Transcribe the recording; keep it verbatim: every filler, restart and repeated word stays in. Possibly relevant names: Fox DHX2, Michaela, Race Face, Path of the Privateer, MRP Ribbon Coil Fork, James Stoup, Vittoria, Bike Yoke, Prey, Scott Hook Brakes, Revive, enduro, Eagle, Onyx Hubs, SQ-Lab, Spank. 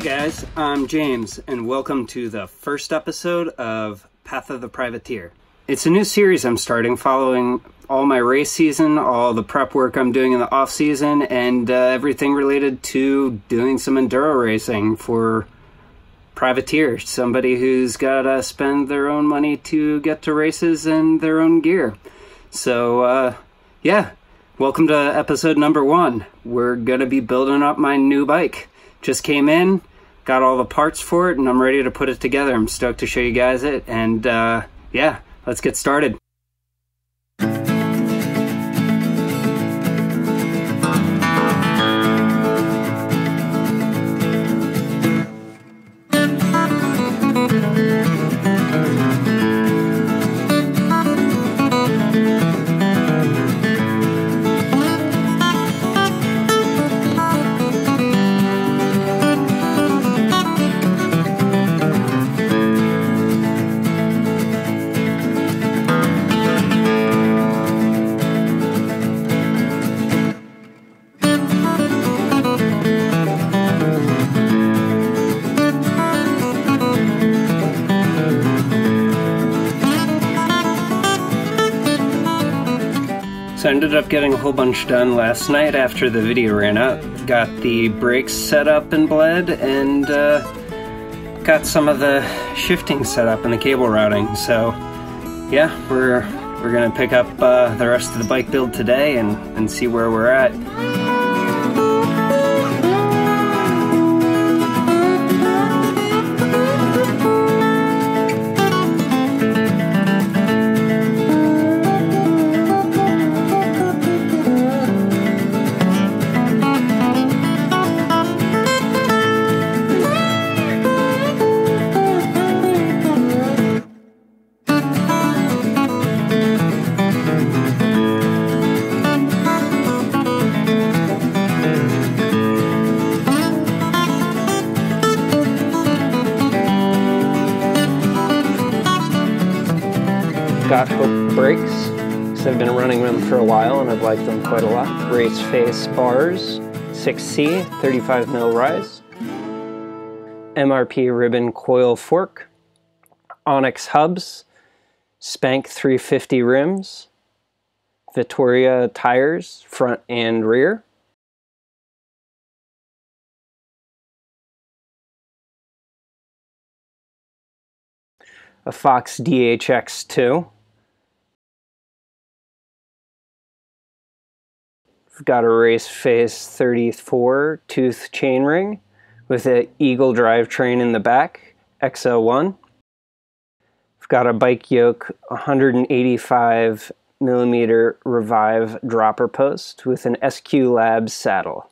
Hey guys, I'm James, and welcome to the first episode of Path of the Privateer. It's a new series I'm starting following all my race season, all the prep work I'm doing in the off season, and uh, everything related to doing some enduro racing for privateers, somebody who's got to spend their own money to get to races and their own gear. So, uh, yeah, welcome to episode number one. We're going to be building up my new bike. Just came in, got all the parts for it, and I'm ready to put it together. I'm stoked to show you guys it, and uh, yeah, let's get started. So I ended up getting a whole bunch done last night after the video ran out. Got the brakes set up and bled, and uh, got some of the shifting set up and the cable routing. So yeah, we're we're gonna pick up uh, the rest of the bike build today and and see where we're at. Scott Hook Brakes, because I've been running them for a while and I've liked them quite a lot. Race Face bars, six C, thirty-five mil rise. M R P Ribbon Coil Fork. Onyx Hubs. Spank three fifty rims. Vittoria tires, front and rear. A Fox D H X two. We've got a Race Face thirty-four tooth chainring with an Eagle drivetrain in the back, X oh one. We've got a Bike Yoke one eighty-five millimeter Revive dropper post with an S Q-Lab saddle.